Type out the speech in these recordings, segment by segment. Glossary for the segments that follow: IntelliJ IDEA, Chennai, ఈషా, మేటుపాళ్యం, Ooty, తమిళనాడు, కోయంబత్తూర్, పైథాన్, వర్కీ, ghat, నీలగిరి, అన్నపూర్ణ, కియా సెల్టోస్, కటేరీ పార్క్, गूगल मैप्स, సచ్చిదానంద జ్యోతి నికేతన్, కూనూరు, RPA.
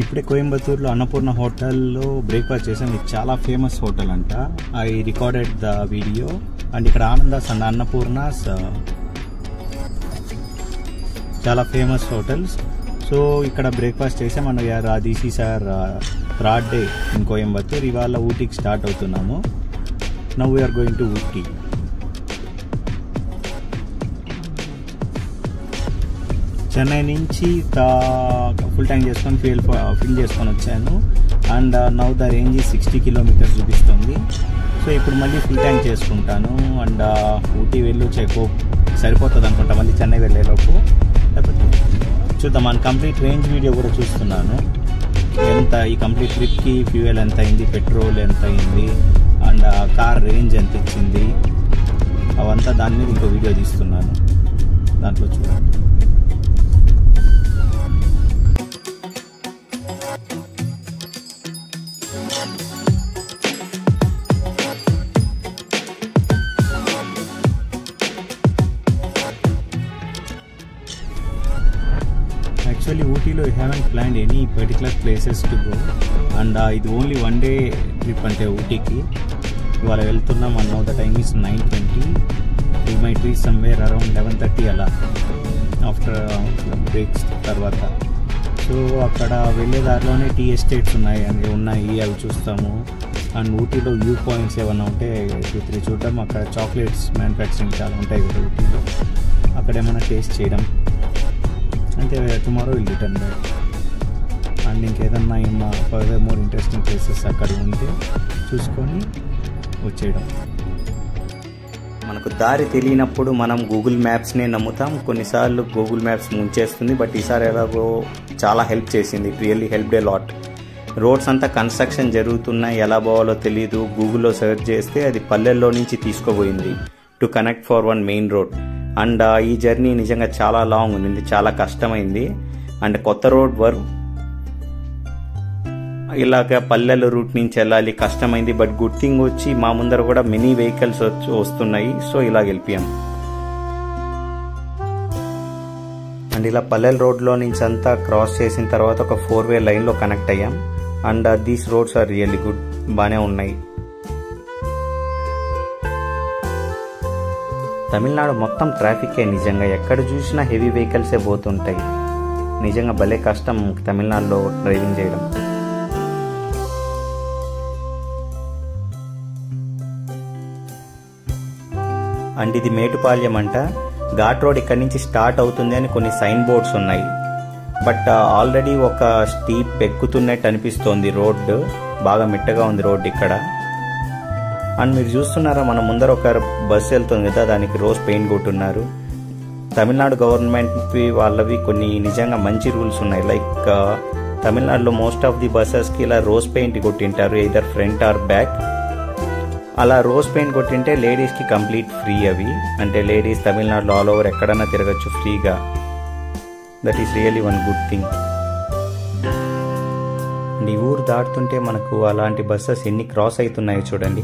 इपड़े कोयंबतूर अन्नपूर्ण होटल्लो ब्रेकफास्ट चेसाम चाला फेमस होटल अंट I recorded the video and इक्कड आनंदास अंड अन्नपूर्णास चाला फेमस होटल्स सो इक्कड ब्रेकफास्ट चेसाम अंड यार this is our third day in Coimbatore इवाल ऊटीकी स्टार्ट अवुतुन्नामु now we are going to Ooty Chennai नीचे फुल टैंक चेसुकोनि फ्यूल फिल चेसुकोनि वच्चानु and now the range 60 kilometres चूपिस्तुंदी सो इप्पुडु मल्ली फुल टैंक चेसुकुंटानु अंड ऊटी वेल्लु चेको सरिपोतदि अनुकुंटा मल्ली चेन्नई वेल्ले लोपु चूद्दाम मन कंप्लीट रेंज वीडियो कूडा चूस्तुन्नानु एंत ई कंप्लीट ट्रिप की फ्यूल एंत अयिंदी पेट्रोल एंत अयिंदी अंड कार रेंज एंत इच्चिंदी अवंता दानि मीद इंको वीडियो तीस्तुन्नानु दांट्लो चूडंడి Actually, Ooty lo I haven't planned any particular places to go, and it's only one day trip ante Ooty ki. Ivala veltunnam and now the time is 9:20. We might reach somewhere around 11:30 ala after breaks tarvata. So akkada velle darlone tea estates unnayi and unnayi avu chustamu and Ooty lo view points evanna unte chutri chuddam akkada chocolates manufacturing chaala untayi kada Ooty lo akkade mana taste cheyadam अंते tomorrow will return back and इंकेदन्ना इम्मा further more interesting places अक्कड़ उंटे चूसुकोनि वच्चेयडम मनकु दारी तेलियनप्पुडु मनम गूगल मैप्स ने नम्मुताम कोन्निसार्लु गूगल मैप्स मुंचेस्तुंदी बट ईसारी एलागो चाला हेल्प चेसिंदी really helped a lot roads अंता कंस्ट्रक्शन जरुगुतुन्नायि एला बोवालो तेलियदु गूगुल लो सर्च चेस्ते अदि पल्लेल्लो नुंचि तीसुकोपोयिंदी to connect for one main road and ఈ జర్నీ నిజంగా చాలా లాంగ్ ఉంది చాలా కష్టమైంది అండ్ కొత్త రోడ్ వరకు ఇలాగా పల్లెల రూట్ నుంచి వెళ్ళాలి కష్టమైంది బట్ గుడ్ థింగ్ వచ్చి మా ముందర కూడా మినీ వెహికల్స్ వస్తున్నాయి సో ఇలా గెలిపాం అండ్ ఇలా పల్లెల రోడ్ లో నుంచి అంతా క్రాస్ చేసిన తర్వాత ఒక 4-way లైన్ లో కనెక్ట్ అయ్యాం and these roads are really good బానే ఉన్నాయి తమిళనాడు మొత్తం ట్రాఫికే నిజంగా ఎక్కడ చూసినా హెవీ వెహికల్సే పోతుంటాయి నిజంగా భలే కష్టం తమిళనాడులో డ్రైవింగ్ చేయడం అండ్ ఇది మేటుపాళ్యం అంట ఘాట్ రోడ్ ఇక్కడి నుంచి స్టార్ట్ అవుతుంది అని కొన్ని సైన్ బోర్డ్స్ ఉన్నాయి బట్ ఆల్రెడీ ఒక స్టీప్ ఎక్కుతున్నట్టు అనిపిస్తోంది రోడ్డు బాగా మిట్టగా ఉంది రోడ్డు ఇక్కడ అండ్ మీరు చూస్తున్నారా మన ముందర ఒక బస్ వెళ్తుంది కదా దానికి రోజ్ పెయింట్ కొట్టున్నారు తమిళనాడు గవర్నమెంట్ వాళ్ళవి కొన్ని నిజంగా మంచి రూల్స్ ఉన్నాయి లైక్ తమిళనాడులో మోస్ట్ ఆఫ్ ది బసెస్ కి ఇలా రోజ్ పెయింట్ కొట్టింటారు either ఫ్రంట్ ఆర్ బ్యాక్ అలా రోజ్ పెయింట్ కొట్టింటే లేడీస్ కి కంప్లీట్ ఫ్రీ అవి అంటే లేడీస్ తమిళనాడులో ఆల్ ఓవర్ ఎక్కడైనా తిరగచ్చు ఫ్రీగా that is really one good thing ఈ ఊరు దాటుతుంటే మనకు అలాంటి బస్సెస్ ఎన్ని క్రాస్ అవుతున్నాయో చూడండి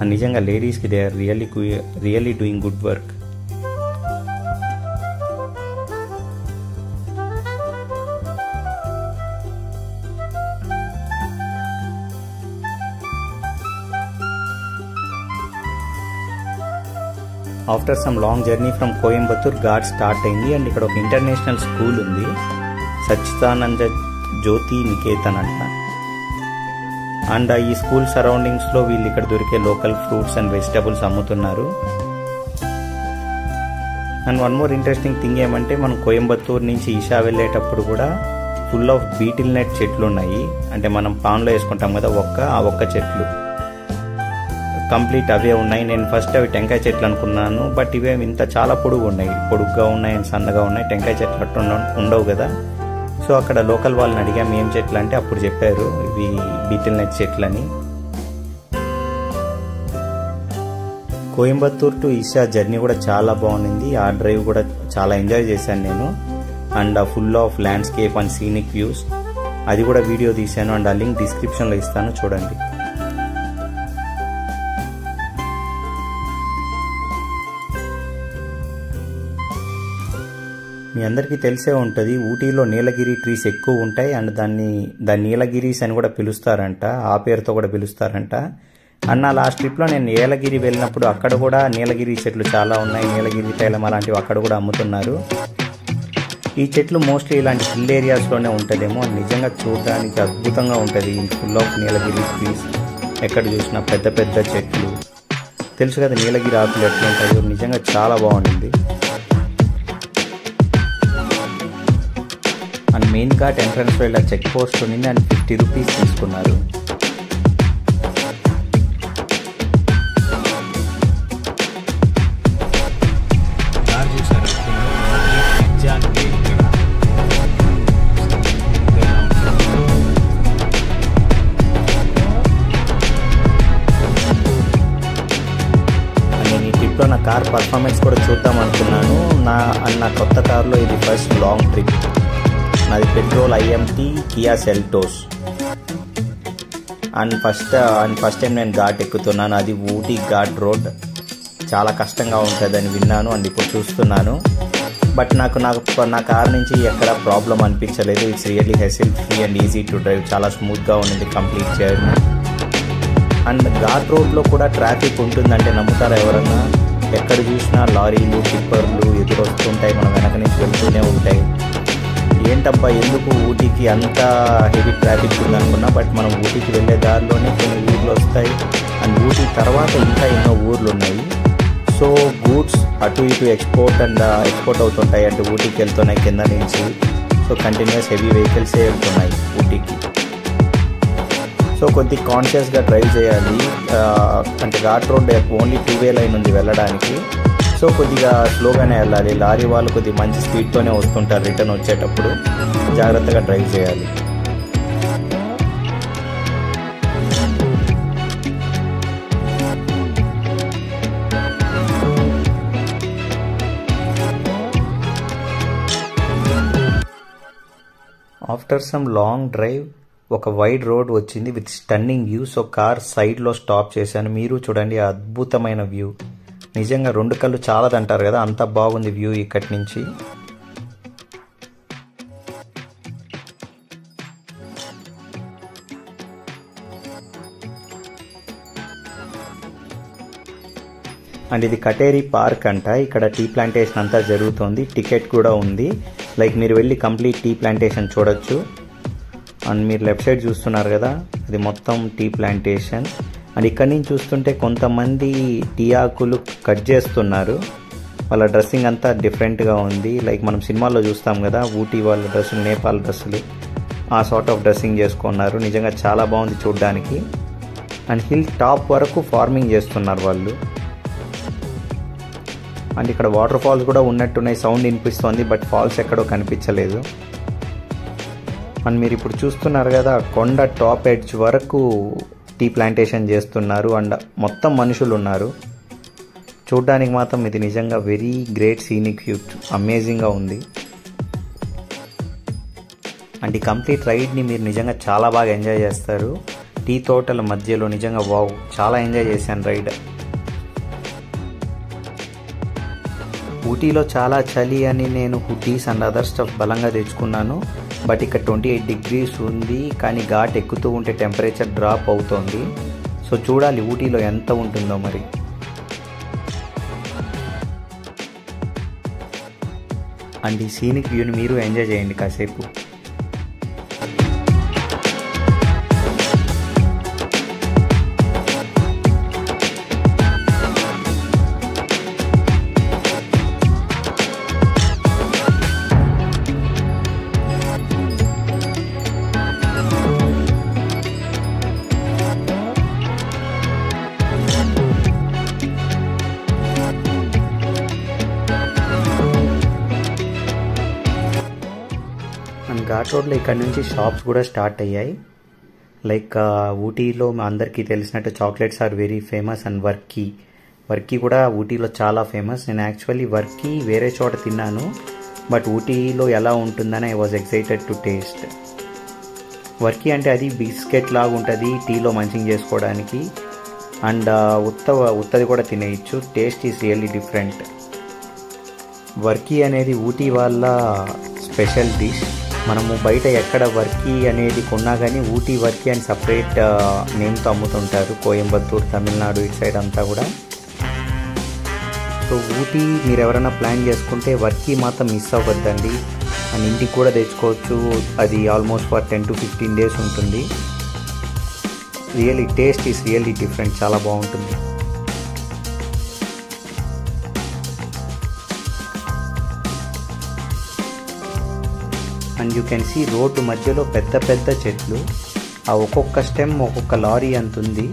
అండ్ నిజంగా లేడీస్కి they are really doing good work after some long journey from కోయంబత్తూర్ ghat start అయింది అండ్ ఇక్కడ ఒక ఇంటర్నేషనల్ స్కూల్ ఉంది సచ్చిదానంద జ్యోతి నికేతన్ అంట అండ్ ఈ స్కూల్ సరౌండింగ్స్ లో వీళ్ళు ఇక్కడ దొరికే లోకల్ ఫ్రూట్స్ అండ్ వెజిటబుల్స్ అమ్ముతున్నారు and one more interesting thing ఏమంటే మనం కోయంబత్తూర్ నుంచి ఈషా వెళ్ళేటప్పుడు కూడా ఫుల్ ఆఫ్ బీటిల్ నెట్ చెట్లు ఉన్నాయి అంటే మనం పాన్లో వేసుకుంటాం కదా ఆ ఒక్క చెట్లు కంప్లీట్ అవే ఉన్నాయి నేను ఫస్ట్ అవి టెంకాయ చెట్లు అనుకున్నాను బట్ ఇవే ఇంత చాలా పొడుగ్గా ఉన్నాయి అండ్ సన్నగా ఉన్నాయి టెంకాయ చెట్లు అట్టు ఉండవు కదా సో అక్కడ లోకల్ వాళ్ళని అడిగాం ఏం చెట్లు అంటే అప్పుడు చెప్పారు ఇవి బీటిల్ నెట్ చెట్లు అని కోయంబత్తూర్ టు ఈషా జర్నీ కూడా చాలా బాగుంది ఆ డ్రైవ్ కూడా చాలా ఎంజాయ్ చేశాను నేను and full of landscape and scenic views అది కూడా వీడియో తీశాను అండ్ ఆ లింక్ డిస్క్రిప్షన్లో ఇస్తాను చూడండి మీ అందరికీ తెలిసే ఉంటది ఊటీలో నీలగిరి ట్రీస్ ఎక్కువ ఉంటాయి అండ్ దాన్ని నీలగిరీస్ అని కూడా పిలుస్తారంట, ఆ పేరుతో కూడా పిలుస్తారంట. అన్న లాస్ట్ ట్రిప్ లో నేను నీలగిరి వెళ్ళినప్పుడు అక్కడ కూడా నీలగిరి చెట్లు చాలా ఉన్నాయి, నీలగిరి తైలం అలాంటివి అక్కడ కూడా అమ్ముతున్నారు. ఈ చెట్లు మోస్ట్లీ ఇలాంటి హిల్ ఏరియాస్ లోనే ఉంటదేమో, నిజంగా చూడడానికి అద్భుతంగా ఉంటుంది. ఫుల్ ఆఫ్ నీలగిరి ట్రీస్, ఎక్కడ చూసినా పెద్ద పెద్ద చెట్లు. తెలుసు కదా నీలగిరి ఆకులు ఎట్లా ఉంటాయో, నిజంగా చాలా బాగుంటుంది. అండ్ మెయిన్ ఘాట్ ఎంట్రన్స్లో ఇలా చెక్ పోస్ట్ ఉండింది అండ్ 50 రూపీస్ తీసుకున్నారు. నేను ఈ ట్రిప్లో నా కార్ పర్ఫార్మెన్స్ కూడా చూద్దాం అనుకున్నాను. నా కొత్త కారులో ఇది ఫస్ట్ లాంగ్ ట్రిప్. అది petrol IMT కియా సెల్టోస్. And first time నేను ఘాట్ ఎక్కుతున్నాను. అది ఊటీ ఘాట్ రోడ్ చాలా కష్టంగా ఉంటుందని విన్నాను అండ్ ఇప్పుడు చూస్తున్నాను. బట్ నా కార్ నుంచి ఎక్కడ ప్రాబ్లం అనిపించలేదు. It's really hassle free and easy to drive. చాలా స్మూత్గా ఉంది కంప్లీట్ చేయడం. అండ్ ఘాట్ రోడ్లో కూడా ట్రాఫిక్ ఉంటుందంటే నమ్ముతారా ఎవరన్నా? ఎక్కడ చూసినా లారీలు టిప్పర్లు ఎదురొస్తుంటాయి, మనం వెనక నుంచి వెళ్తూనే ఉంటాయి. ఏంటబ్బా ఎందుకు ఊటీకి అంత హెవీ ట్రాఫిక్ ఉందనుకున్నా, బట్ మనం ఊటీకి వెళ్ళే దారిలోనే కొన్ని ఊర్లు వస్తాయి అండ్ ఊటీ తర్వాత ఇంకా ఎన్నో ఊర్లు ఉన్నాయి. సో గూడ్స్ అటు ఇటు ఎక్స్పోర్ట్ అవుతుంటాయి. అంటే ఊటీకి వెళ్తున్నాయి కింద నుంచి, సో కంటిన్యూస్ హెవీ వెహికల్సే వెళ్తున్నాయి ఊటీకి. సో కొద్ది కాన్షియస్గా డ్రైవ్ చేయాలి. అంటే ghat road only 2 way line ఉంది వెళ్ళడానికి, సో కొద్దిగా స్లోగానే వెళ్ళాలి. లారీ వాళ్ళు కొద్దిగా మంచి స్పీడ్తోనే వస్తుంటారు, రిటర్న్ వచ్చేటప్పుడు జాగ్రత్తగా డ్రైవ్ చేయాలి. ఆఫ్టర్ సమ్ లాంగ్ డ్రైవ్ ఒక వైడ్ రోడ్ వచ్చింది with stunning view. So car సైడ్లో స్టాప్ చేశాను. మీరు చూడండి ఆ అద్భుతమైన వ్యూ, నిజంగా 2 కళ్ళు చాలదంటారు కదా, అంత బాగుంది వ్యూ ఇక్కడి నుంచి. అండ్ ఇది కటేరీ పార్క్ అంట. ఇక్కడ టీ ప్లాంటేషన్ అంతా జరుగుతుంది. టికెట్ కూడా ఉంది, లైక్ మీరు వెళ్ళి కంప్లీట్ టీ ప్లాంటేషన్ చూడొచ్చు. అండ్ మీరు లెఫ్ట్ సైడ్ చూస్తున్నారు కదా, ఇది మొత్తం టీ ప్లాంటేషన్. అండ్ ఇక్కడి నుంచి చూస్తుంటే కొంతమంది టీ ఆకులు కట్ చేస్తున్నారు. వాళ్ళ డ్రెస్సింగ్ అంతా డిఫరెంట్గా ఉంది. లైక్ మనం సినిమాల్లో చూస్తాం కదా ఊటీ వాళ్ళ డ్రెస్సులు, నేపాల్ డ్రెస్సులు, ఆ సార్ట్ ఆఫ్ డ్రెస్సింగ్ చేసుకున్నారు. నిజంగా చాలా బాగుంది చూడ్డానికి. అండ్ హిల్ టాప్ వరకు ఫార్మింగ్ చేస్తున్నారు వాళ్ళు. అండ్ ఇక్కడ వాటర్ ఫాల్స్ కూడా ఉన్నట్టున్నాయి, సౌండ్ వినిపిస్తుంది బట్ ఫాల్స్ ఎక్కడో కనిపించలేదు. అండ్ మీరు ఇప్పుడు చూస్తున్నారు కదా కొండ టాప్ ఎడ్జ్ వరకు టీ ప్లాంటేషన్ చేస్తున్నారు అండ్ మొత్తం మనుషులు ఉన్నారు. చూడ్డానికి మాత్రం ఇది నిజంగా వెరీ గ్రేట్ సీనిక్ వ్యూ, అమేజింగ్గా ఉంది. అండ్ ఈ కంప్లీట్ రైడ్ని మీరు నిజంగా చాలా బాగా ఎంజాయ్ చేస్తారు. టీ తోటల మధ్యలో నిజంగా వావ్, చాలా ఎంజాయ్ చేశాను రైడ్. ఊటీలో చాలా చలి అని నేను హుడ్డీస్ అండ్ అదర్ స్టఫ్ బలంగా తెచ్చుకున్నాను. బట్ ఇక్కడ 28 డిగ్రీస్ ఉంది, కానీ ఘాట్ ఎక్కుతూ ఉంటే టెంపరేచర్ డ్రాప్ అవుతోంది. సో చూడాలి ఊటీలో ఎంత ఉంటుందో మరి. అండ్ ఈ సీనిక్ వ్యూని మీరు ఎంజాయ్ చేయండి కాసేపు. ఘాట్ రోడ్లో ఇక్కడ నుంచి షాప్స్ కూడా స్టార్ట్ అయ్యాయి. లైక్ ఊటీలో అందరికీ తెలిసినట్టు chocolates are very famous and వర్కీ కూడా ఊటీలో చాలా ఫేమస్. నేను యాక్చువల్లీ వర్కీ వేరే చోట తిన్నాను, బట్ ఊటీలో ఎలా ఉంటుందని I was excited to taste. వర్కీ అంటే అది బిస్కెట్ లాగా ఉంటుంది, టీలో మంచింగ్ చేసుకోవడానికి. అండ్ ఉత్తది కూడా తినేయచ్చు. Taste is really different. వర్కీ అనేది ఊటీ వాళ్ళ స్పెషల్ డిష్. మనము బయట ఎక్కడ వర్కీ అనేది కొన్నా కానీ ఊటీ వర్కీ అని సపరేట్ నేమ్తో అమ్ముతుంటారు. కోయంబత్తూర్, తమిళనాడు ఇటు సైడ్ అంతా కూడా. సో ఊటీ మీరు ఎవరైనా ప్లాన్ చేసుకుంటే వర్కీ మాత్రం మిస్ అవ్వద్దండి. అండ్ ఇంటికి కూడా తెచ్చుకోవచ్చు. అది ఆల్మోస్ట్ ఫర్ 10 to 15 days ఉంటుంది. Really taste is really different, చాలా బాగుంటుంది. And you can see road మధ్యలో పెద్ద పెద్ద చెట్లు, ఆ ఒక్కొక్క స్టెమ్ ఒక్కొక్క లారీ అంతుంది.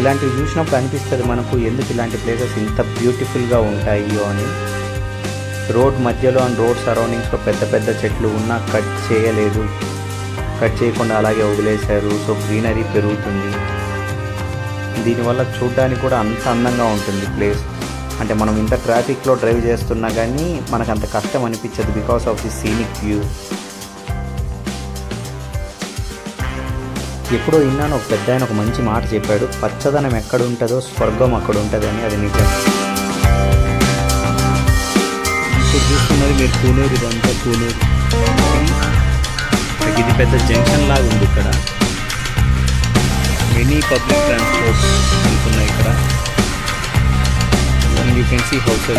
ఇలాంటివి చూసినప్పుడు అనిపిస్తుంది మనకు, ఎందుకు ఇలాంటి ప్లేసెస్ ఇంత బ్యూటిఫుల్గా ఉంటాయి అని. రోడ్ మధ్యలో అండ్ రోడ్ సరౌండింగ్స్లో పెద్ద పెద్ద చెట్లు ఉన్నా కట్ చేయలేదు, కట్ చేయకుండా అలాగే వదిలేశారు. సో గ్రీనరీ పెరుగుతుంది, దీనివల్ల చూడ్డానికి కూడా అంత అందంగా ఉంటుంది ప్లేస్. అంటే మనం ఇంత ట్రాఫిక్లో డ్రైవ్ చేస్తున్నా కానీ మనకు అంత కష్టం అనిపించదు, because of the scenic view. ఎప్పుడో విన్నాను ఒక పెద్ద ఆయన ఒక మంచి మాట చెప్పాడు, పచ్చదనం ఎక్కడుంటుందో స్వర్గం అక్కడ ఉంటుందని. అది నిజం. చూస్తున్నారు మీరు కూలూరు, ఇదంతా కూలూరు. ఇది పెద్ద జంక్షన్ లాగా ఉంది. ఇక్కడ మెనీ పబ్లిక్ ట్రాన్స్పోర్ట్ వెళ్తున్నాయి ఇక్కడ. And you can see houses.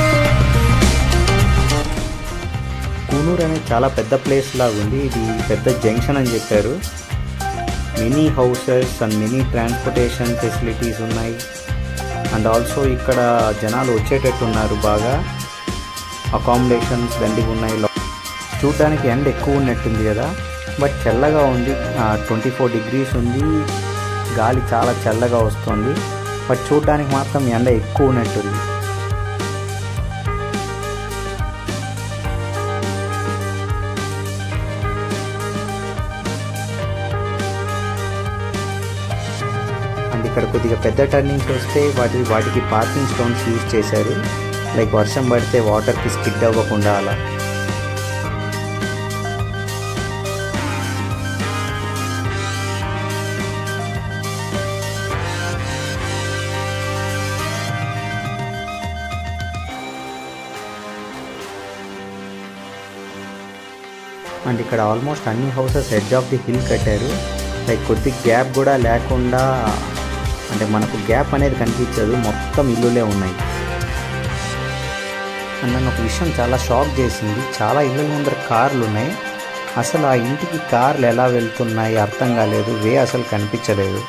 కూనూరు అనేది చాలా పెద్ద ప్లేస్ లాగా ఉంది. ఇది పెద్ద జంక్షన్ అని చెప్పారు. Many houses and many transportation facilities ఉన్నాయి. అండ్ ఆల్సో ఇక్కడ జనాలు వచ్చేటట్టున్నారు బాగా. అకామిడేషన్స్ దండిగా ఉన్నాయి. చూడడానికి ఎండ ఎక్కువ ఉన్నట్టుంది కదా, బట్ చల్లగా ఉంది. 24 degrees ఉంది, గాలి చాలా చల్లగా వస్తుంది. బట్ చూడడానికి మాత్రం ఎండ ఎక్కువ ఉన్నట్టుంది. ఇక్కడ కొద్దిగా పెద్ద టర్నింగ్స్ వస్తే వాటికి పార్కింగ్ స్టోన్స్ యూజ్ చేశారు, లైక్ వర్షం పడితే వాటర్కి స్కిడ్ అవ్వకుండా అలా. అండ్ ఇక్కడ ఆల్మోస్ట్ అన్ని houses edge of the hill కట్టారు, లైక్ కొద్ది గ్యాప్ కూడా లేకుండా. అంటే మనకు గ్యాప్ అనేది కనిపించదు, మొత్తం ఇల్లులే ఉన్నాయి. అండ్ నన్ను ఒక విషయం చాలా షాక్ చేసింది, చాలా ఇళ్ళ ముందర కార్లు ఉన్నాయి. అసలు ఆ ఇంటికి కార్లు ఎలా వెళ్తున్నాయి అర్థం కాలేదు, వే అసలు కనిపించలేదు.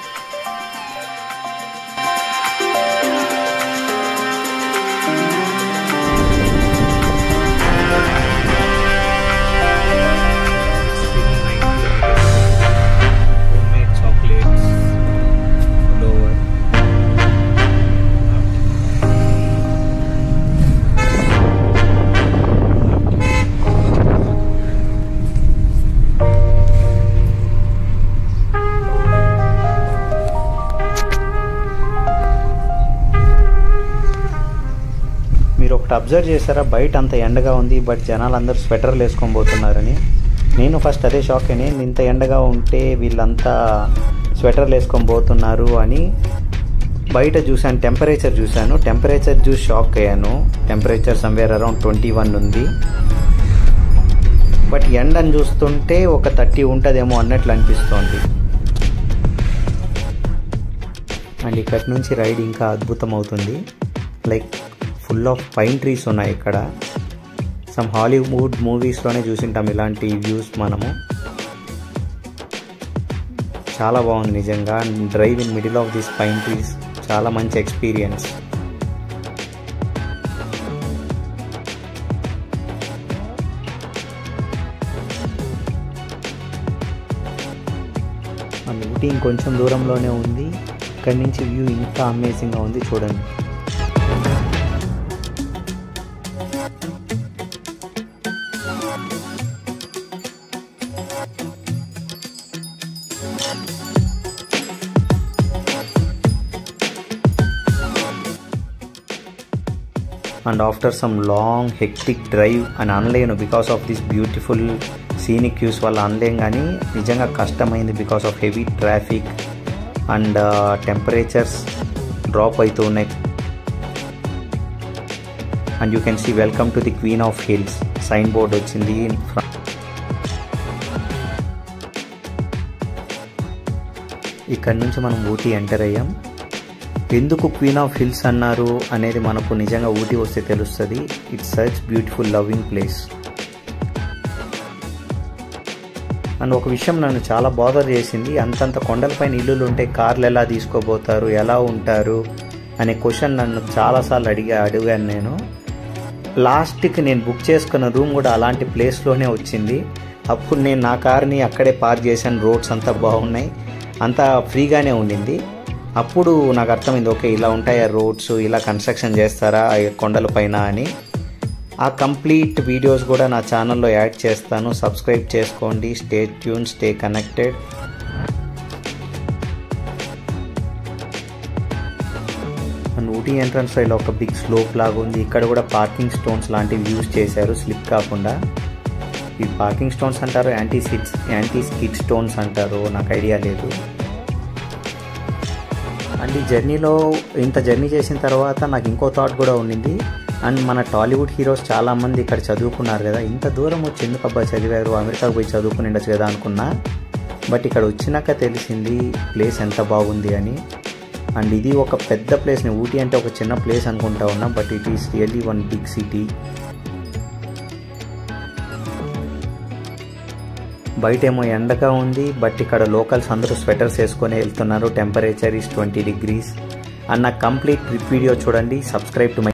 అబ్జర్వ్ చేశారా, బయట అంత ఎండగా ఉంది బట్ జనాలు అందరూ స్వెటర్లు వేసుకొని పోతున్నారని. నేను ఫస్ట్ అదే షాక్ అయినా, ఇంత ఎండగా ఉంటే వీళ్ళంతా స్వెటర్లు వేసుకొని పోతున్నారు అని. బయట చూశాను, టెంపరేచర్ చూసి షాక్ అయ్యాను. టెంపరేచర్ సమ్వేర్ అరౌండ్ 21 ఉంది, బట్ ఎండను చూస్తుంటే ఒక 30 ఉంటుందేమో అన్నట్లు అనిపిస్తోంది. అండ్ ఇక్కడి నుంచి రైడ్ ఇంకా అద్భుతం అవుతుంది. Like full of pine trees ఉన్నాయి ఇక్కడ. సమ్ హాలీవుడ్ మూవీస్లోనే చూసింటాం ఇలాంటి వ్యూస్ మనము. చాలా బాగుంది నిజంగా. Drive in middle of this pine trees, చాలా మంచి ఎక్స్పీరియన్స్. ఊటీ ఇంకొంచెం దూరంలోనే ఉంది. ఇక్కడి నుంచి వ్యూ ఇంకా అమేజింగ్గా ఉంది చూడండి. And after some long hectic drive and unlaying because of this beautiful scenic views wala unlaying ani nijanga kashtam ayindi because of heavy traffic and temperatures drop ayitunnai. and you can see welcome to the Queen of Hills signboard. It's in the front. ఇక్కడి నుంచి మనం Ooty enter అయ్యాం. ఎందుకు queen of hills అన్నారు అనేది మనకు నిజంగా ఊటీ వస్తే తెలుస్తుంది. It's such beautiful loving place. And ఒక విషయం నన్ను చాలా బాధర్ చేసింది, అంతంత కొండలపైన ఇల్లులు ఉంటే కార్లు ఎలా తీసుకోబోతారు, ఎలా ఉంటారు అనే క్వశ్చన్ నన్ను చాలాసార్లు అడిగాను నేను. లాస్ట్కి నేను బుక్ చేసుకున్న రూమ్ కూడా అలాంటి ప్లేస్లోనే వచ్చింది. అప్పుడు నేను నా కార్ని అక్కడే పార్క్ చేశాను. రోడ్స్ అంతా బాగున్నాయి, అంతా ఫ్రీగానే ఉండింది. అప్పుడు నాకు అర్థమైంది, ఓకే ఇలా ఉంటాయా రోడ్స్, ఇలా కన్స్ట్రక్షన్ చేస్తారా కొండలపైన అని. ఆ కంప్లీట్ వీడియోస్ కూడా నా ఛానల్లో యాడ్ చేస్తాను. సబ్స్క్రైబ్ చేసుకోండి. Stay tune, stay connected. మన ఊటీ ఎంట్రన్స్లో ఇలా ఒక బిగ్ స్లోప్ లాగా ఉంది. ఇక్కడ కూడా పార్కింగ్ స్టోన్స్ లాంటివి యూజ్ చేశారు స్లిప్ కాకుండా. ఈ పార్కింగ్ స్టోన్స్ అంటారు, యాంటీ స్కిడ్ స్టోన్స్ అంటారు, నాకు ఐడియా లేదు. అండ్ ఈ జర్నీలో ఇంత జర్నీ చేసిన తర్వాత నాకు ఇంకో థాట్ కూడా ఉండింది. అండ్ మన టాలీవుడ్ హీరోస్ చాలామంది ఇక్కడ చదువుకున్నారు కదా, ఇంత దూరం వచ్చి ఎందుకు అబ్బాయి చదివారు, అమెరికాకు పోయి చదువుకుని ఉండొచ్చు కదా అనుకున్నా. బట్ ఇక్కడ వచ్చినాక తెలిసింది ప్లేస్ ఎంత బాగుంది అని. అండ్ ఇది ఒక పెద్ద ప్లేస్, నేను ఊటీ అంటే ఒక చిన్న ప్లేస్ అనుకుంటా ఉన్నా, but it is really one big city. బయటేమో ఎండగా ఉంది, బట్ ఇక్కడ లోకల్స్ అందరూ స్వెటర్స్ వేసుకొని వెళ్తున్నారు. Temperature is 20 degrees. అన్న కంప్లీట్ ట్రిప్ వీడియో చూడండి. Subscribe to my